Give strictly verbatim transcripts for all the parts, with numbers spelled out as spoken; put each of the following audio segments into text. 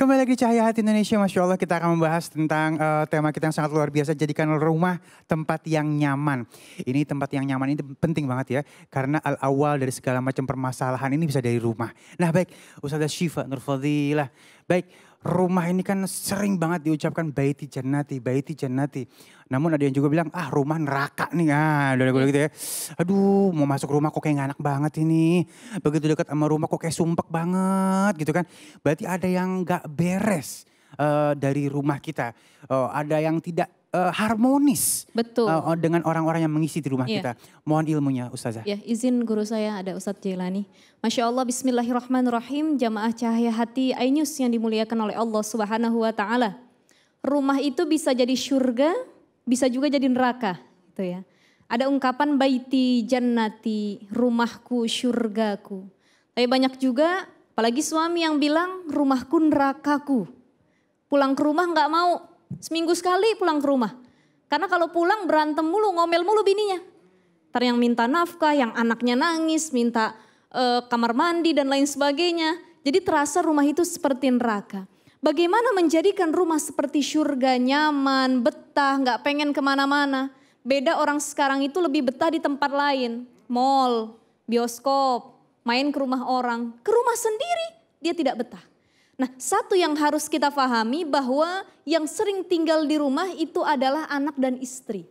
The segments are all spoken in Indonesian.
Kembali lagi Cahaya Hati Indonesia, Masya Allah, kita akan membahas tentang uh, tema kita yang sangat luar biasa, jadikan rumah tempat yang nyaman. Ini tempat yang nyaman ini penting banget ya, karena al-awal dari segala macam permasalahan ini bisa dari rumah. Nah baik, Ustadz Syifa Nurfadhilah, baik, rumah ini kan sering banget diucapkan baiti jannati, baiti jannati. Namun ada yang juga bilang, ah rumah neraka nih, ah udah gue gitu ya. Aduh mau masuk rumah kok kayak nganak banget ini. Begitu dekat sama rumah kok kayak sumpek banget gitu kan. Berarti ada yang gak beres uh, dari rumah kita. Uh, ada yang tidak uh, harmonis. Betul. Uh, dengan orang-orang yang mengisi di rumah yeah. kita. Mohon ilmunya Ustazah. Ya, yeah, izin guru saya ada Ustaz Jailani. Masya Allah, bismillahirrahmanirrahim, jamaah Cahaya Hati iNews yang dimuliakan oleh Allah Subhanahu wa Ta'ala. Rumah itu bisa jadi syurga, bisa juga jadi neraka. Gitu ya. Ada ungkapan baiti jannati, rumahku syurgaku. Tapi banyak juga, apalagi suami yang bilang rumahku nerakaku. Pulang ke rumah nggak mau, seminggu sekali pulang ke rumah. Karena kalau pulang berantem mulu, ngomel mulu bininya. Ntar yang minta nafkah, yang anaknya nangis, minta E, kamar mandi dan lain sebagainya. Jadi terasa rumah itu seperti neraka. Bagaimana menjadikan rumah seperti surga, nyaman, betah, nggak pengen kemana-mana. Beda orang sekarang itu lebih betah di tempat lain. Mall, bioskop, main ke rumah orang. Ke rumah sendiri dia tidak betah. Nah, satu yang harus kita pahami bahwa yang sering tinggal di rumah itu adalah anak dan istri.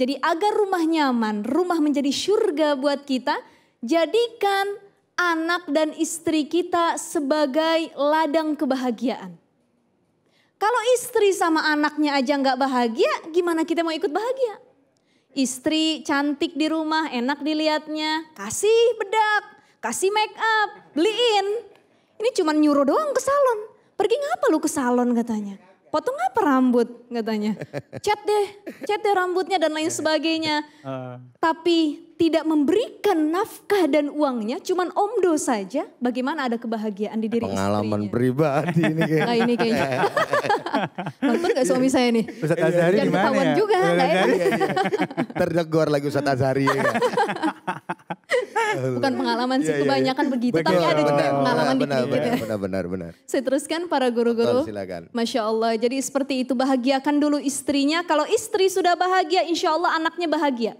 Jadi agar rumah nyaman, rumah menjadi surga buat kita, jadikan anak dan istri kita sebagai ladang kebahagiaan. Kalau istri sama anaknya aja nggak bahagia, gimana kita mau ikut bahagia? Istri cantik di rumah, enak dilihatnya, kasih bedak, kasih make up, beliin. Ini cuma nyuruh doang ke salon. Pergi ngapa lu ke salon katanya? Potong apa rambut katanya? Cat deh, cat deh rambutnya dan lain sebagainya. Uh. Tapi tidak memberikan nafkah dan uangnya, cuman omdo saja, bagaimana ada kebahagiaan di diri pengalaman istrinya. Pengalaman pribadi ini kayaknya. Nah ini kayaknya. Betul gak suami saya nih? Ustadz Azhari dan gimana ya? Juga, Ustadz Azhari ya, ya. Terdegur lagi Ustadz Azhari ya. Bukan pengalaman sih, kebanyakan ya, ya. begitu. Betul, tapi ada juga benar, pengalaman benar, dikit. Benar, ya. benar, benar, benar. Saya teruskan para guru-guru. Masya Allah, jadi seperti itu, bahagiakan dulu istrinya. Kalau istri sudah bahagia, insya Allah anaknya bahagia.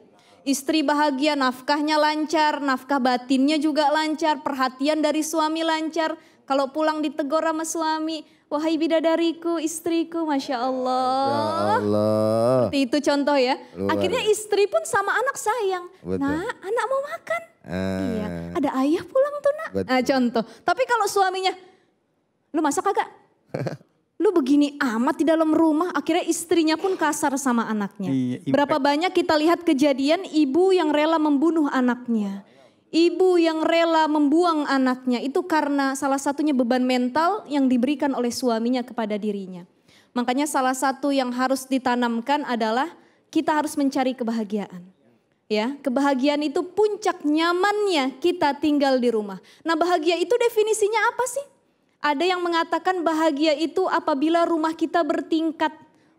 Istri bahagia, nafkahnya lancar, nafkah batinnya juga lancar, perhatian dari suami lancar. Kalau pulang ditegur sama suami, wahai bidadariku, istriku, Masya Allah. Ya Allah. Seperti itu contoh ya. Luar. Akhirnya istri pun sama anak sayang. Betul. Nah, anak mau makan. Ah. Iya, ada ayah pulang tuh nak. Betul. Nah, contoh. Tapi kalau suaminya, lu masak kagak? Lu begini amat di dalam rumah, akhirnya istrinya pun kasar sama anaknya. Iya, berapa banyak kita lihat kejadian ibu yang rela membunuh anaknya. Ibu yang rela membuang anaknya, itu karena salah satunya beban mental yang diberikan oleh suaminya kepada dirinya. Makanya salah satu yang harus ditanamkan adalah kita harus mencari kebahagiaan. Ya, kebahagiaan itu puncak nyamannya kita tinggal di rumah. Nah bahagia itu definisinya apa sih? Ada yang mengatakan bahagia itu apabila rumah kita bertingkat,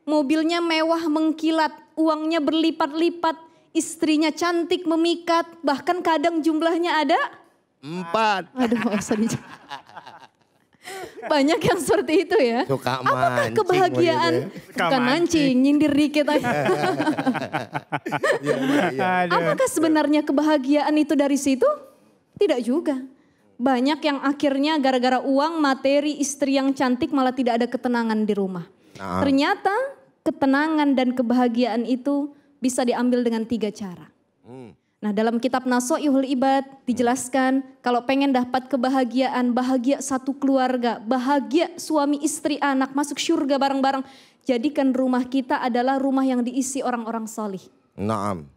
mobilnya mewah mengkilat, uangnya berlipat-lipat, istrinya cantik memikat, bahkan kadang jumlahnya ada empat. Aduh, sorry. Banyak yang seperti itu ya. Suka apakah kebahagiaan, gitu ya? Bukan mancing, nyindir dikit aja. Apakah sebenarnya kebahagiaan itu dari situ? Tidak juga. Banyak yang akhirnya gara-gara uang, materi, istri yang cantik malah tidak ada ketenangan di rumah. Nah. Ternyata ketenangan dan kebahagiaan itu bisa diambil dengan tiga cara. Hmm. Nah dalam kitab Nasaihul Ibad dijelaskan hmm. kalau pengen dapat kebahagiaan, bahagia satu keluarga, bahagia suami istri anak, masuk syurga bareng-bareng. Jadikan rumah kita adalah rumah yang diisi orang-orang solih. Naam.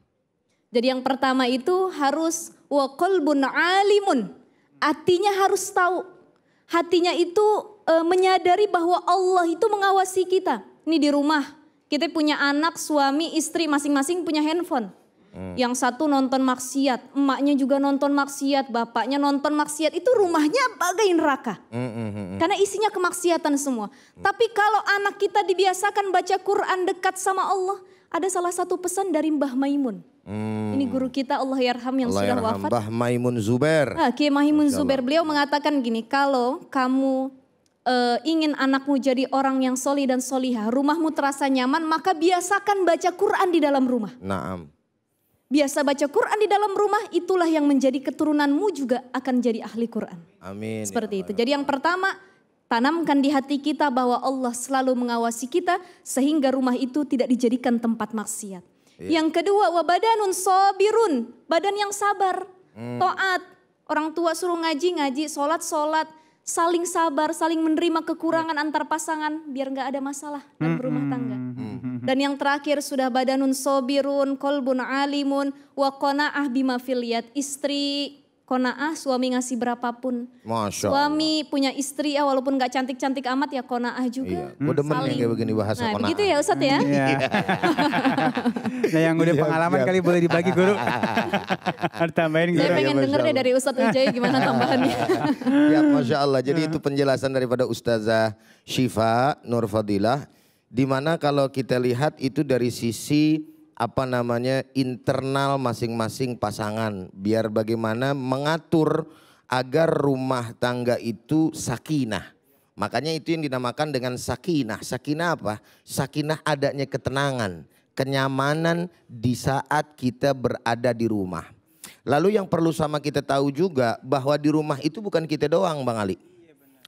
Jadi yang pertama itu harus wa qalbun alimun. Hatinya harus tahu, hatinya itu e, menyadari bahwa Allah itu mengawasi kita. Ini di rumah, kita punya anak, suami, istri, masing-masing punya handphone. Hmm. Yang satu nonton maksiat, emaknya juga nonton maksiat, bapaknya nonton maksiat. Itu rumahnya bagai neraka. Hmm, hmm, hmm. Karena isinya kemaksiatan semua. Hmm. Tapi kalau anak kita dibiasakan baca Quran dekat sama Allah, ada salah satu pesan dari Mbah Maimoen. Hmm. Ini guru kita Allah yarham yang Allah sudah yarham. wafat. Mbah Maimoen Zubair. Nah, Kiai Maimoen Zubair beliau mengatakan gini, kalau kamu uh, ingin anakmu jadi orang yang solih dan solihah, rumahmu terasa nyaman, maka biasakan baca Quran di dalam rumah. Naam. Biasa baca Quran di dalam rumah, itulah yang menjadi keturunanmu juga akan jadi ahli Quran. Amin. Seperti ya, itu. Jadi yang pertama, tanamkan di hati kita bahwa Allah selalu mengawasi kita sehingga rumah itu tidak dijadikan tempat maksiat. Ya. Yang kedua, wabadanun sobirun, badan yang sabar, hmm. taat. Orang tua suruh ngaji, ngaji, sholat, sholat. Saling sabar, saling menerima kekurangan hmm. antar pasangan biar nggak ada masalah dalam rumah tangga. Hmm. Dan yang terakhir sudah badanun sobirun, kolbun alimun, wa qona'ah bima filiyat. Istri qona'ah, suami ngasih berapapun. Masya suami Allah. Punya istri ya walaupun gak cantik-cantik amat ya qona'ah juga. Iya. Gue demen kayak begini bahasa nah, qona'ah. Begitu ya Ustadz ya. Nah yang udah pengalaman kali boleh dibagi guru. Tambahin guru. Saya pengen ya, denger deh dari Ustadz Ujai gimana tambahannya. Ya Masya Allah, jadi itu penjelasan daripada Ustazah Syifa Nurfadhilah. Dimana kalau kita lihat itu dari sisi apa namanya internal masing-masing pasangan. Biar bagaimana mengatur agar rumah tangga itu sakinah. Makanya itu yang dinamakan dengan sakinah. Sakinah apa? Sakinah adanya ketenangan, kenyamanan di saat kita berada di rumah. Lalu yang perlu sama kita tahu juga bahwa di rumah itu bukan kita doang Bang Ali.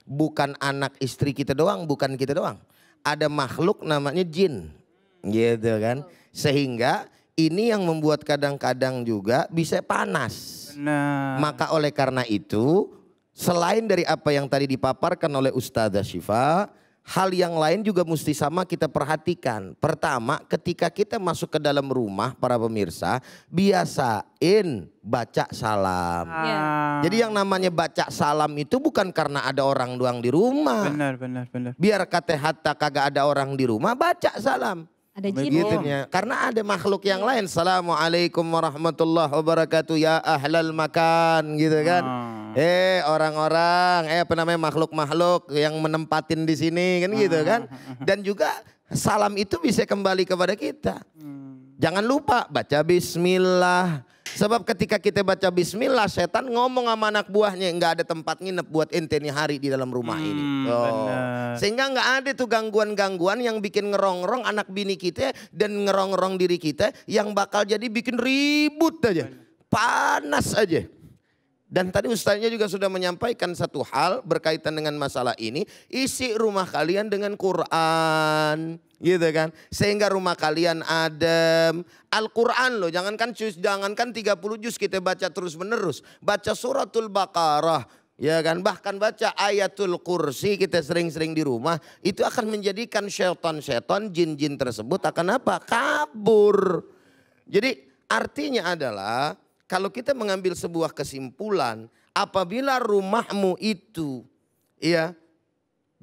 Bukan anak istri kita doang, bukan kita doang. Ada makhluk namanya jin, gitu kan. Sehingga ini yang membuat kadang-kadang juga bisa panas. Benar. Maka oleh karena itu, selain dari apa yang tadi dipaparkan oleh Ustazah Syifa, hal yang lain juga mesti sama kita perhatikan. Pertama, ketika kita masuk ke dalam rumah para pemirsa, biasain baca salam. Yeah. Jadi yang namanya baca salam itu bukan karena ada orang doang di rumah. Benar, benar, benar. Biar kata hatta kagak ada orang di rumah, baca salam. Ada jin. Begitunya. Karena ada makhluk yang lain. Assalamualaikum warahmatullahi wabarakatuh ya ahlal makan gitu kan. Ah. Eh orang-orang, eh apa namanya makhluk-makhluk yang menempatin di sini kan ah. gitu kan. Dan juga salam itu bisa kembali kepada kita. Hmm. Jangan lupa baca bismillah. Sebab ketika kita baca bismillah, setan ngomong sama anak buahnya, nggak ada tempat nginep buat ente nih hari di dalam rumah hmm, ini. Oh. Sehingga nggak ada tuh gangguan-gangguan yang bikin ngerongrong anak bini kita dan ngerongrong diri kita yang bakal jadi bikin ribut aja, panas aja. Dan tadi ustaznya juga sudah menyampaikan satu hal berkaitan dengan masalah ini. Isi rumah kalian dengan Quran gitu kan. Sehingga rumah kalian adem. Al-Quran loh jangankan, jangankan tiga puluh juz kita baca terus menerus. Baca suratul Baqarah ya kan. Bahkan baca ayatul kursi kita sering-sering di rumah. Itu akan menjadikan syaitan-syaitan jin-jin tersebut akan apa? Kabur. Jadi artinya adalah, kalau kita mengambil sebuah kesimpulan, apabila rumahmu itu ya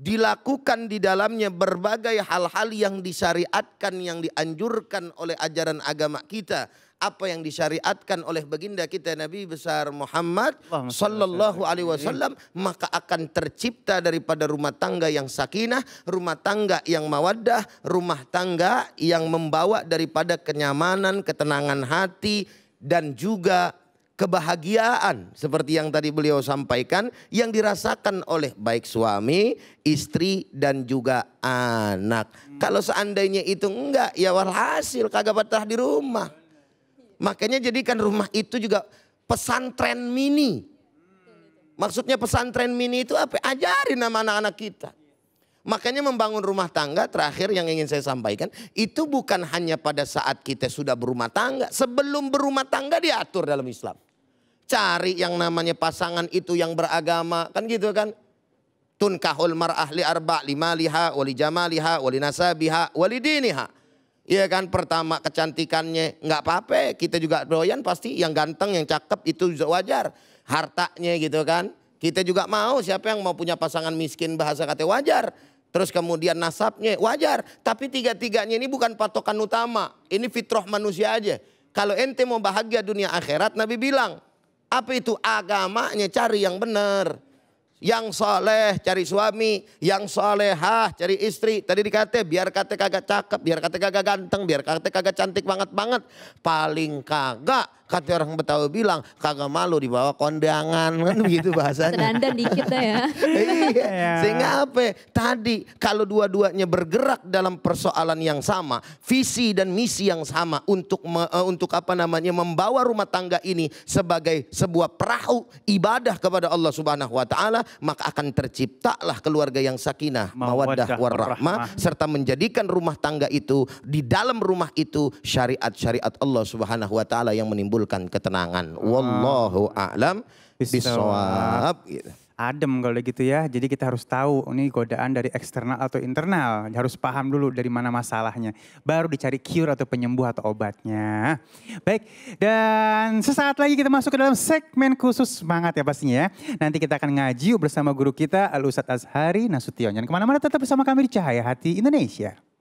dilakukan di dalamnya berbagai hal-hal yang disyariatkan, yang dianjurkan oleh ajaran agama kita, apa yang disyariatkan oleh baginda kita Nabi besar Muhammad sallallahu alaihi wasallam, maka akan tercipta daripada rumah tangga yang sakinah, rumah tangga yang mawaddah, rumah tangga yang membawa daripada kenyamanan, ketenangan hati, dan juga kebahagiaan seperti yang tadi beliau sampaikan yang dirasakan oleh baik suami, istri dan juga anak. Hmm. Kalau seandainya itu enggak ya walhasil kagak betah di rumah. Makanya jadikan rumah itu juga pesantren mini. Maksudnya pesantren mini itu apa? Ajarin sama anak-anak kita. Makanya membangun rumah tangga terakhir yang ingin saya sampaikan. Itu bukan hanya pada saat kita sudah berumah tangga. Sebelum berumah tangga diatur dalam Islam. Cari yang namanya pasangan itu yang beragama. Kan gitu kan. Tunkahul mar'ahli arba' lima liha wali jamaliha wali nasabiha wali diniha. Iya kan pertama kecantikannya nggak apa-apa. Kita juga doyan pasti yang ganteng yang cakep itu wajar. Hartanya gitu kan. Kita juga mau siapa yang mau punya pasangan miskin bahasa katanya wajar. Terus kemudian nasabnya wajar. Tapi tiga-tiganya ini bukan patokan utama. Ini fitrah manusia aja. Kalau ente mau bahagia dunia akhirat Nabi bilang. Apa itu agamanya cari yang benar. Yang soleh cari suami. Yang solehah cari istri. Tadi dikata biar kata kagak cakep. Biar kata kagak ganteng. Biar kata kagak cantik banget-banget. Paling kagak Kata orang Betawi bilang, kagak malu dibawa kondangan, kan begitu bahasanya. Dandan dikit dah ya. Iya. Sehingga apa? Tadi kalau dua-duanya bergerak dalam persoalan yang sama, visi dan misi yang sama untuk me, uh, untuk apa namanya membawa rumah tangga ini sebagai sebuah perahu ibadah kepada Allah Subhanahu wa taala, maka akan terciptalah keluarga yang sakinah, mawaddah warahmah, serta menjadikan rumah tangga itu, di dalam rumah itu syariat-syariat Allah Subhanahu wa taala yang menimbulkan ketenangan. Wallahu a'lam bishawab. Adem kalau gitu ya. Jadi kita harus tahu ini godaan dari eksternal atau internal. Harus paham dulu dari mana masalahnya. Baru dicari cure atau penyembuh atau obatnya. Baik, dan sesaat lagi kita masuk ke dalam segmen khusus semangat ya pastinya ya. Nanti kita akan ngaji bersama guru kita Al Ustadz Azhari Nasution. Jangan kemana-mana, tetap bersama kami di Cahaya Hati Indonesia.